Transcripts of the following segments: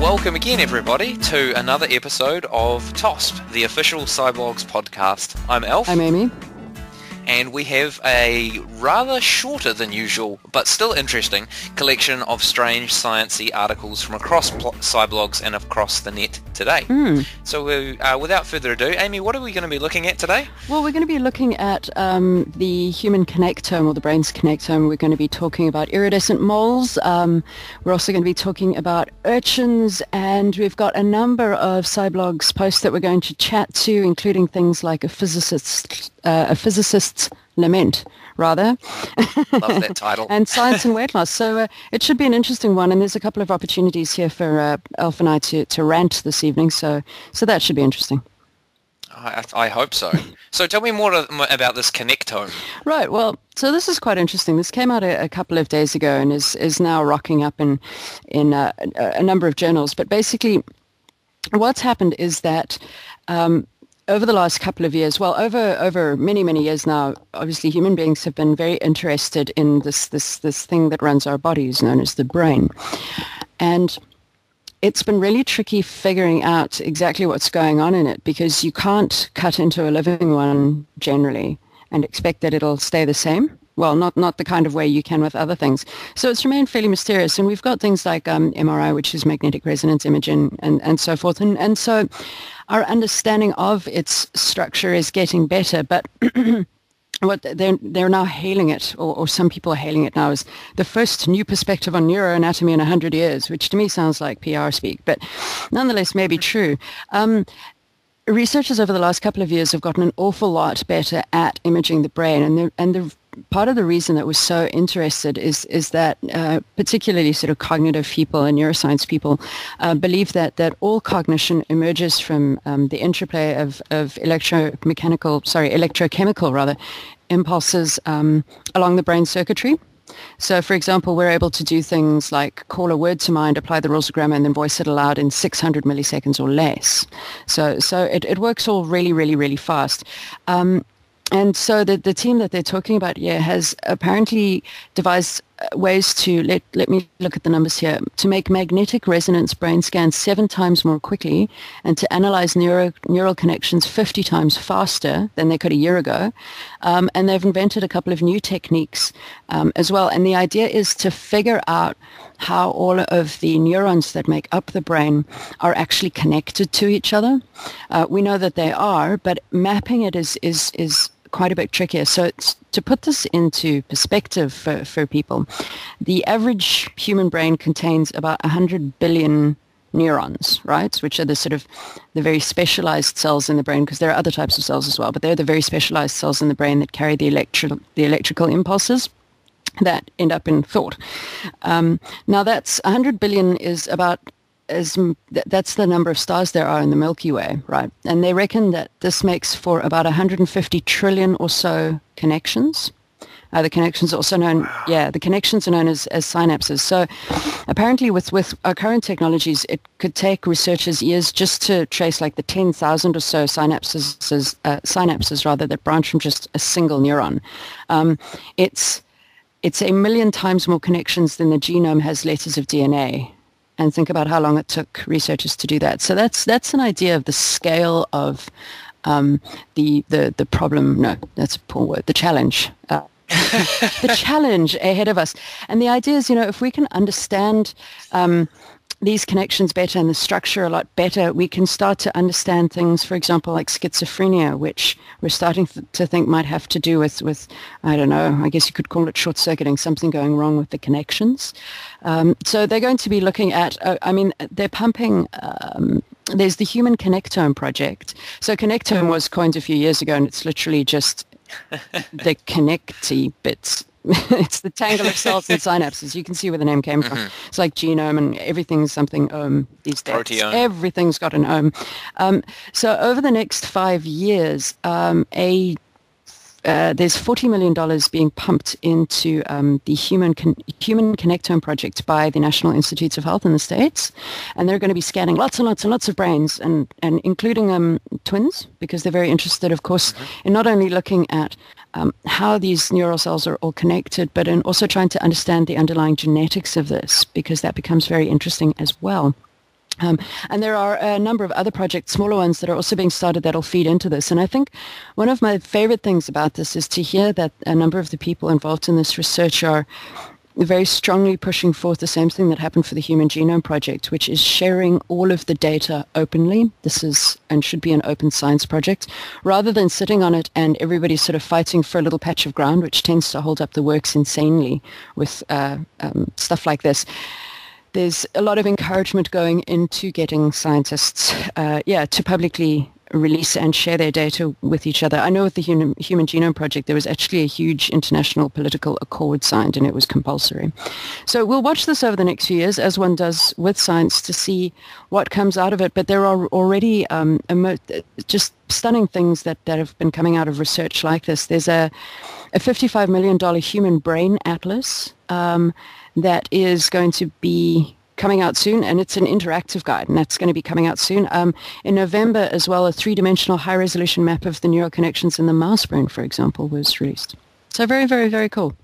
Welcome again, everybody, to another episode of TOSP, the official Sciblogs podcast. I'm Alf. I'm Amy. And we have a rather shorter than usual, but still interesting, collection of strange sciencey articles from across Sciblogs and across the net today. So without further ado, Amy, what are we going to be looking at today? Well, we're going to be looking at the human connectome, or the brain's connectome. We're going to be talking about iridescent moles. We're also going to be talking about urchins, and we've got a number of Sciblogs posts that we're going to chat to, including things like a physicist's lament, rather. Love that title. And science and weight loss. So it should be an interesting one, and there's a couple of opportunities here for Alf and I to rant this evening, so that should be interesting. I hope so. So tell me more about this connectome. Right, well, so this is quite interesting. This came out a couple of days ago and is now rocking up in a number of journals, but basically what's happened is that over the last couple of years, well, over many, many years now, obviously human beings have been very interested in this thing that runs our bodies known as the brain. And it's been really tricky figuring out exactly what's going on in it, because you can't cut into a living one generally and expect that it'll stay the same. Well, not the kind of way you can with other things. So it's remained fairly mysterious. And we've got things like MRI, which is magnetic resonance imaging, and so forth. And so our understanding of its structure is getting better. But what they're now hailing it, or some people are hailing it now, as the first new perspective on neuroanatomy in 100 years, which to me sounds like PR speak, but nonetheless may be true. Researchers over the last couple of years have gotten an awful lot better at imaging the brain, and part of the reason that we're so interested is that particularly sort of cognitive people and neuroscience people believe that all cognition emerges from the interplay of electrochemical impulses along the brain circuitry. So, for example, we're able to do things like call a word to mind, apply the rules of grammar, and then voice it aloud in 600 milliseconds or less. So it works all really, really, really fast. And so the team that they're talking about here has apparently devised ways to, let me look at the numbers here, to make magnetic resonance brain scans 7 times more quickly and to analyze neural connections 50 times faster than they could a year ago. And they've invented a couple of new techniques as well. And the idea is to figure out how all of the neurons that make up the brain are actually connected to each other. We know that they are, but mapping it is quite a bit trickier. So to put this into perspective for people, the average human brain contains about 100 billion neurons, right, which are the sort of the very specialized cells in the brain, because there are other types of cells as well, but they're the very specialized cells in the brain that carry the electrical impulses that end up in thought. Now that's 100 billion is about that's the number of stars there are in the Milky Way, right? And they reckon that this makes for about 150 trillion or so connections. The connections are also known, as synapses. So apparently with our current technologies, it could take researchers years just to trace like the 10,000 or so synapses that branch from just a single neuron. It's a million times more connections than the genome has letters of DNA. And think about how long it took researchers to do that. So that's an idea of the scale of the problem. No, that's a poor word. The challenge. The challenge ahead of us. And the idea is, if we can understand these connections better and the structure a lot better, we can start to understand things, for example, like schizophrenia, which we're starting to think might have to do with, I don't know, I guess you could call it short-circuiting, something going wrong with the connections. So they're going to be looking at, they're pumping, there's the Human Connectome Project. So Connectome was coined a few years ago, and it's literally just the connecty bits. It's the tangle of cells and synapses. You can see where the name came from. It's like genome, and everything's something these days. Proteome. Everything's got an ome. So over the next 5 years, a there's $40 million being pumped into the Human Connectome Project by the National Institutes of Health in the States. And they're going to be scanning lots and lots and lots of brains, and including twins, because they're very interested, of course, in not only looking at how these neural cells are all connected, but in also trying to understand the underlying genetics of this, because that becomes very interesting as well. And there are a number of other projects, smaller ones, that are also being started that will feed into this. And I think one of my favorite things about this is to hear that a number of the people involved in this research are very strongly pushing forth the same thing that happened for the Human Genome Project, which is sharing all of the data openly. This is and should be an open science project, rather than sitting on it and everybody sort of fighting for a little patch of ground, which tends to hold up the works insanely with stuff like this. There's a lot of encouragement going into getting scientists to publicly release and share their data with each other. I know with the Human Genome Project, there was actually a huge international political accord signed, and it was compulsory. So we'll watch this over the next few years, as one does with science, to see what comes out of it. But there are already just stunning things that have been coming out of research like this. There's a $55 million human brain atlas that is going to be coming out soon, and it's an interactive guide, and that's going to be coming out soon. In November as well, a three-dimensional high-resolution map of the neural connections in the mouse brain, for example, was released. So very, very, very cool.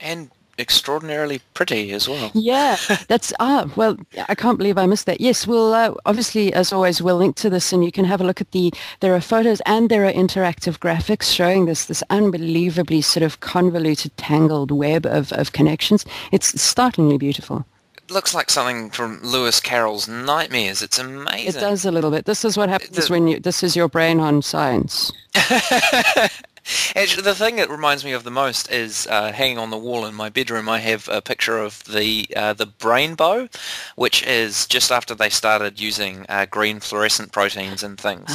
And extraordinarily pretty as well. Yeah, that's, well, I can't believe I missed that. Yes, we'll, obviously, as always, we'll link to this, and you can have a look at there are photos and there are interactive graphics showing this unbelievably sort of convoluted, tangled web of connections. It's startlingly beautiful. Looks like something from Lewis Carroll's Nightmares. It's amazing. It does a little bit. This is what happens this is your brain on science. Actually, the thing that reminds me of the most is hanging on the wall in my bedroom. I have a picture of the brain bow, which is just after they started using green fluorescent proteins and things.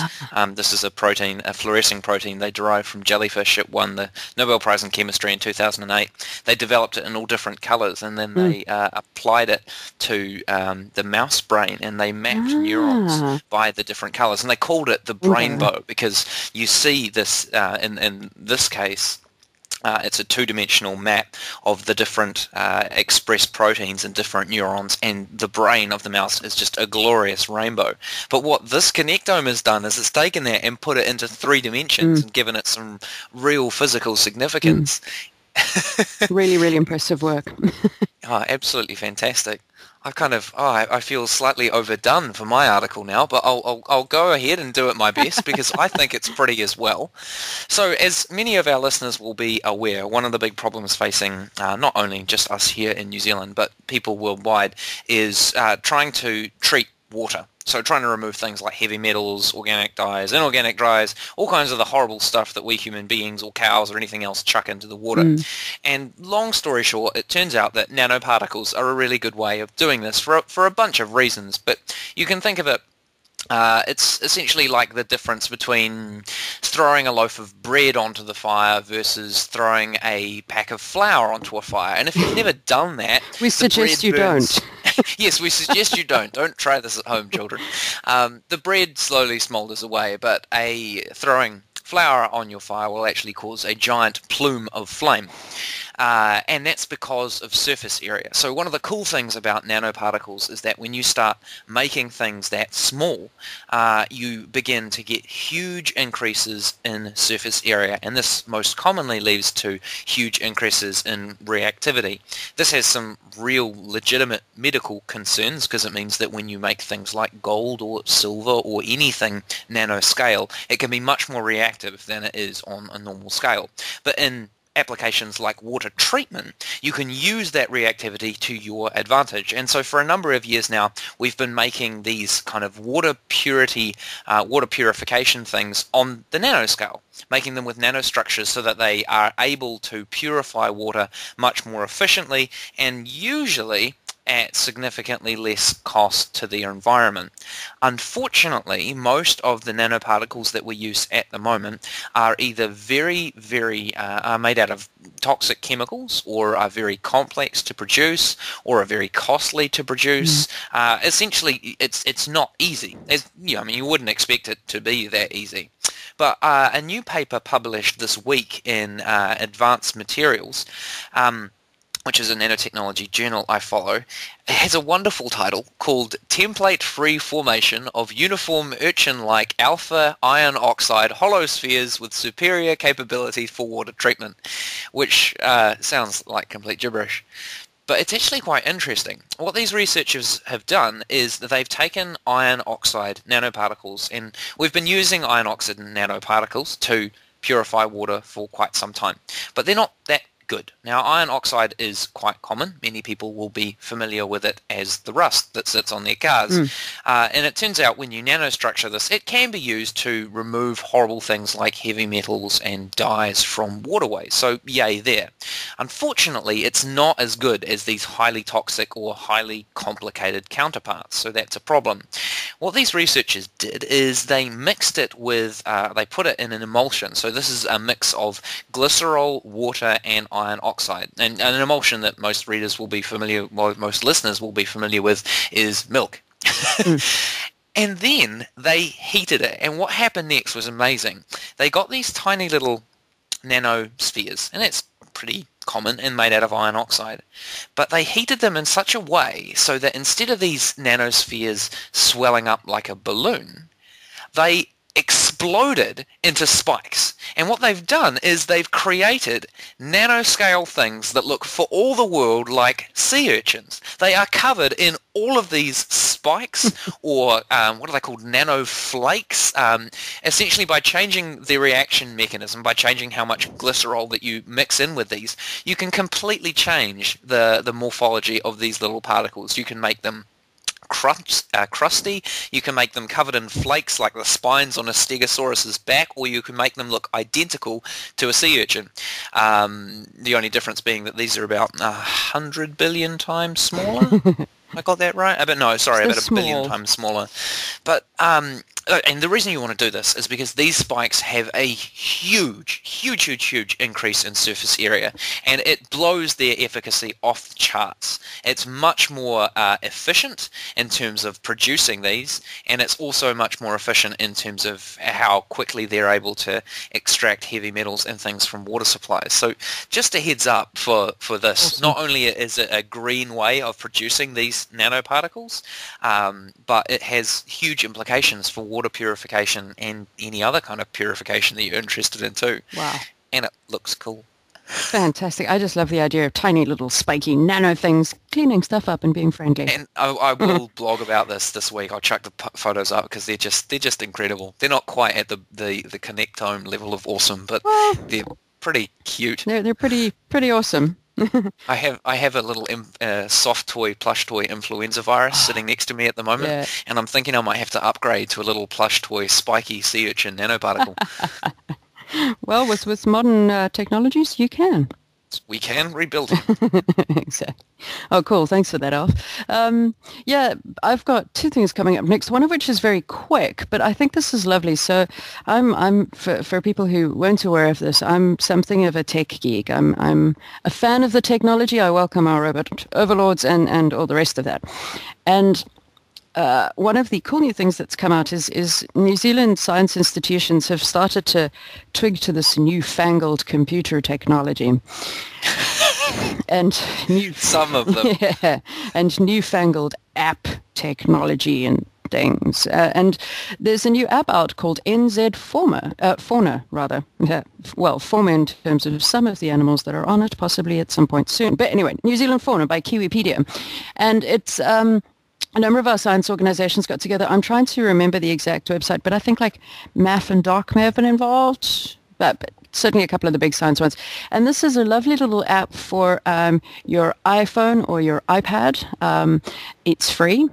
This is a fluorescing protein they derived from jellyfish. It won the Nobel Prize in Chemistry in 2008. They developed it in all different colours, and then they applied it to the mouse brain, and they mapped neurons by the different colours, and they called it the brain bow because you see this in this case, it's a two-dimensional map of the different expressed proteins in different neurons, and the brain of the mouse is just a glorious rainbow. But what this connectome has done is it's taken that and put it into three dimensions and given it some real physical significance. Really, really impressive work. Oh, absolutely fantastic. I feel slightly overdone for my article now, but I'll go ahead and do it my best because I think it's pretty as well. So as many of our listeners will be aware, one of the big problems facing not only just us here in New Zealand, but people worldwide is trying to treat water. So trying to remove things like heavy metals, organic dyes, inorganic dyes, all kinds of the horrible stuff that we human beings or cows or anything else chuck into the water. And long story short, it turns out that nanoparticles are a really good way of doing this for a bunch of reasons. But you can think of it, it's essentially like the difference between throwing a loaf of bread onto the fire versus throwing a pack of flour onto a fire. And if you've never done that... We suggest you don't. Yes, we suggest you don't. Don't try this at home, children. The bread slowly smolders away, but throwing flour on your fire will actually cause a giant plume of flame. And that's because of surface area. So one of the cool things about nanoparticles is that when you start making things that small, you begin to get huge increases in surface area, and this most commonly leads to huge increases in reactivity. This has some real legitimate medical concerns because it means that when you make things like gold or silver or anything nanoscale, it can be much more reactive than it is on a normal scale. But in applications like water treatment, you can use that reactivity to your advantage. And so for a number of years now, we've been making these kind of water purification things on the nanoscale, making them with nanostructures so that they are able to purify water much more efficiently and usually at significantly less cost to the environment. Unfortunately, most of the nanoparticles that we use at the moment are either very, very are made out of toxic chemicals, or are very complex to produce, or are very costly to produce. Essentially, it's not easy. You wouldn't expect it to be that easy. But a new paper published this week in Advanced Materials, which is a nanotechnology journal I follow. It has a wonderful title called Template-Free Formation of Uniform Urchin-like Alpha Iron Oxide Hollow Spheres with Superior Capability for Water Treatment, which sounds like complete gibberish. But it's actually quite interesting. What these researchers have done is that they've taken iron oxide nanoparticles, and we've been using iron oxide nanoparticles to purify water for quite some time. But they're not that good. Now, iron oxide is quite common. Many people will be familiar with it as the rust that sits on their cars. And it turns out when you nanostructure this, it can be used to remove horrible things like heavy metals and dyes from waterways. So, yay there. Unfortunately, it's not as good as these highly toxic or highly complicated counterparts. So that's a problem. What these researchers did is they mixed it with, they put it in an emulsion. So this is a mix of glycerol, water, and iron oxide. And an emulsion that most readers will be familiar, well, most listeners will be familiar with is milk. And then they heated it. And what happened next was amazing. They got these tiny little nanospheres, and it's pretty common and made out of iron oxide. But they heated them in such a way so that instead of these nanospheres swelling up like a balloon, they exploded into spikes. And what they've done is they've created nanoscale things that look for all the world like sea urchins. They are covered in all of these spikes, or what are they called, nanoflakes, essentially by changing the reaction mechanism, by changing how much glycerol that you mix in with these, you can completely change the morphology of these little particles. You can make them crusty, you can make them covered in flakes like the spines on a stegosaurus's back, or you can make them look identical to a sea urchin. The only difference being that these are about 100 billion times smaller. I got that right? About a billion times smaller. But and the reason you want to do this is because these spikes have a huge increase in surface area, and it blows their efficacy off the charts. It's much more efficient in terms of producing these, and it's also much more efficient in terms of how quickly they're able to extract heavy metals and things from water supplies. So just a heads up for this. Awesome. Not only is it a green way of producing these nanoparticles, but it has huge implications for water purification and any other kind of purification that you're interested in too. Wow. And it looks cool. Fantastic. I just love the idea of tiny little spiky nano things cleaning stuff up and being friendly. And I will blog about this week. I'll chuck the photos up because they're just incredible. They're not quite at the connectome level of awesome, but they're pretty cute. They're pretty awesome. I have a little soft toy, plush toy influenza virus sitting next to me at the moment, and I'm thinking I might have to upgrade to a little plush toy spiky sea urchin nanoparticle. Well, with modern technologies, you can. We can rebuild it. Exactly. Oh, cool. Thanks for that, Alf. I've got two things coming up next, one of which is very quick, but I think this is lovely. So I'm for people who weren't aware of this, I'm something of a tech geek. I'm a fan of the technology. I welcome our robot overlords and all the rest of that. And one of the cool new things that's come out is New Zealand science institutions have started to twig to this newfangled computer technology. And some of them. Yeah, and newfangled app technology and things. And there's a new app out called NZ Fauna. Well, Fauna in terms of some of the animals that are on it, possibly at some point soon. But anyway, New Zealand Fauna by Kiwipedia. And it's... a number of our science organizations got together. I'm trying to remember the exact website, but I think like MAF and DOC may have been involved, but certainly a couple of the big science ones. And this is a lovely little app for your iPhone or your iPad. It's free,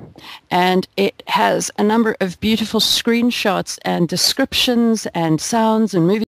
and it has a number of beautiful screenshots and descriptions and sounds and movies.